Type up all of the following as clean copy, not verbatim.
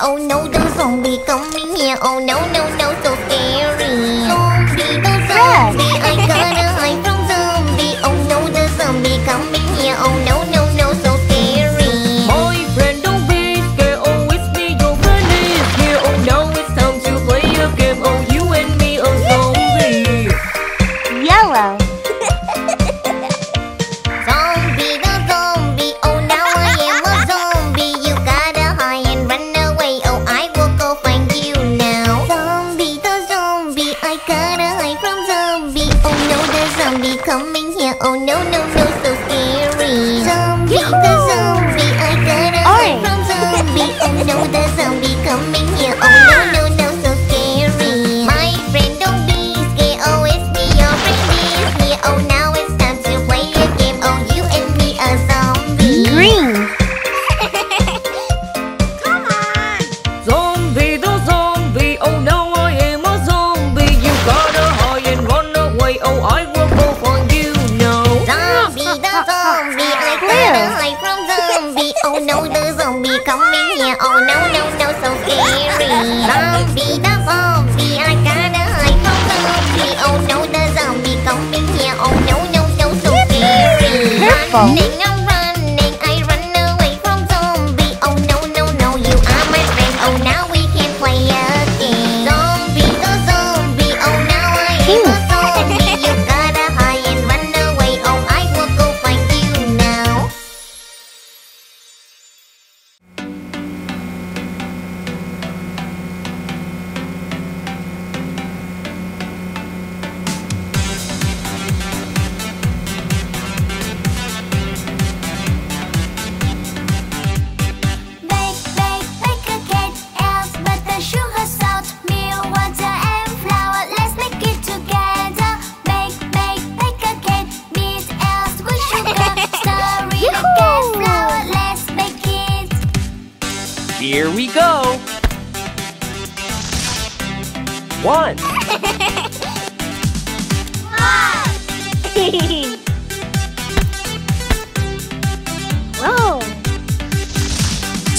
oh no, the zombie coming here, oh no, no, no, so scary. Zombie, the zombie, I gotta hide from zombie, oh no, the zombie coming here, oh no, no, no, so scary. Boyfriend, don't be scared, oh it's me, your friend is here, oh no, it's time to play a game, oh you and me are zombies. Yellow. Coming here, oh no, no, no, so scary. Zombie, the zombie, I gotta hide from zombie, oh no, the zombie coming here, oh no, no, no, so scary. My friend, don't be scared, oh it's me, your friend is here, oh now it's time to play a game, oh you and me are zombies. Green. Come on. Zombie, the zombie, oh no, I am a zombie, you gotta hide and run away, oh I will go for oh no, the zombie coming here, oh no, no, no, so scary. Zombie, the zombie, I gotta hide from zombie, oh no, the zombie coming here, oh no, no, no, so scary. Running, I'm running, I run away from zombie, oh no, no, no, you are my friend, oh now we can play again. Zombie, the zombie, oh now I am a zombie, you gotta hide and run away, oh I will go find you now. Here we go! 1 1 Whoa!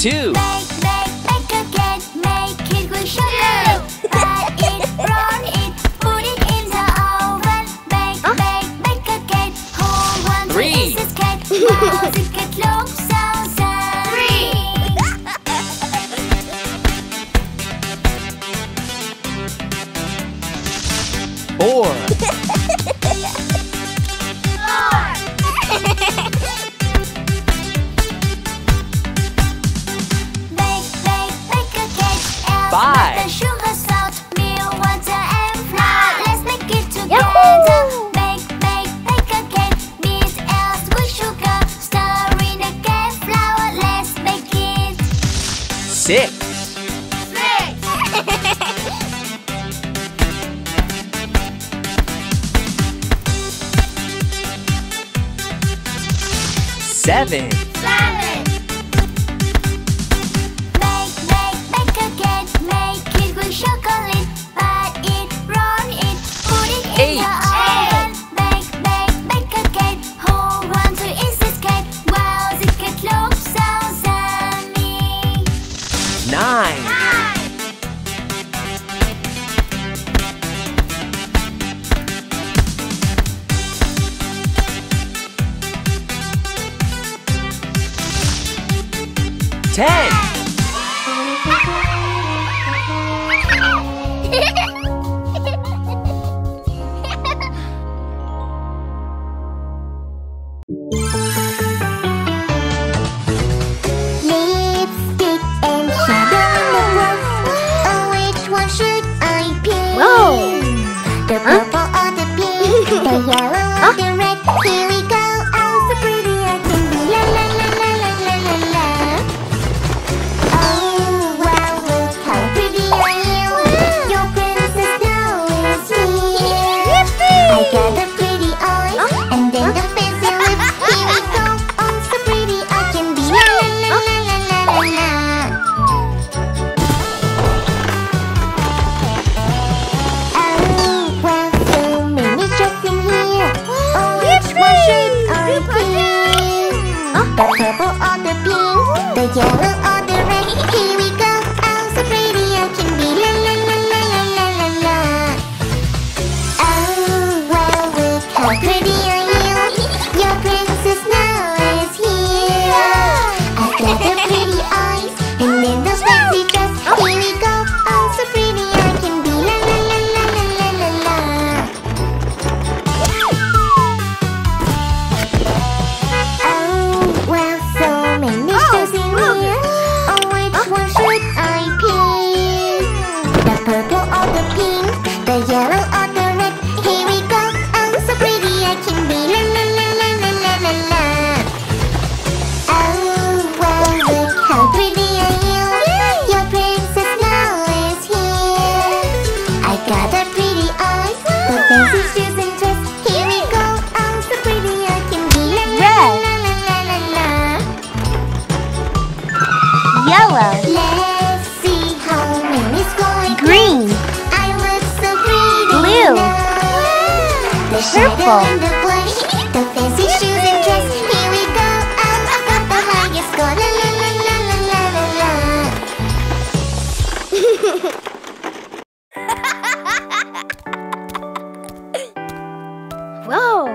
2 Make a cake, make it with sugar. Add it, brown it, put it in the oven. Make a cake, whole one. 3 This is cake, now this cake looks Seven. Make a cake, make it with chocolate. Pat it, roll it, put it in the oven. Make a cake, who wants to eat this cake? Wow, this cake looks so yummy. 10 Lipstick and shadow. Oh, which one should I pick? Whoa. The purple or the pink? The yellow or the red? Here we go. Oh, so pretty I can be. La la la la la la la la. Oh, wow, look how pretty I am. Your friends Yellow. Let's see how moon is going. Green. I look so pretty. Blue. Now. The purple. In the bush. The fancy shoes and dress. Here we go. Up, up, the highest score. La la la la la la la la. Whoa.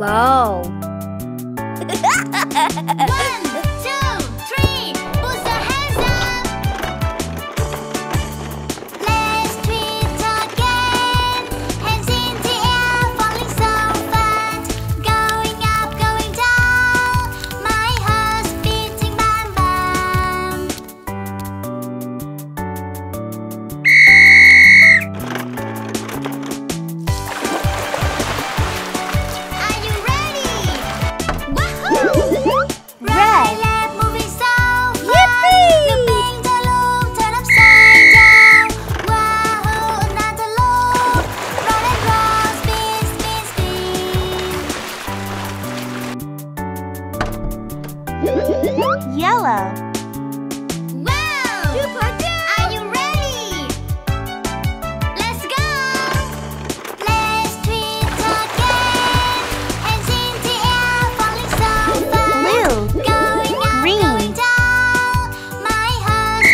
Wow! 1, 2, 3, put the hands up! Let's tweet again! Hands in the air, falling so fast. Going up, going down, my heart's beating bam bam. Yellow. Wow! Are you ready? Let's go! Let's tweet again. Hands in the air, falling so far. Blue. Going up, green. Going down. My heart's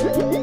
beating bam bam. Pink.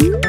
Pink.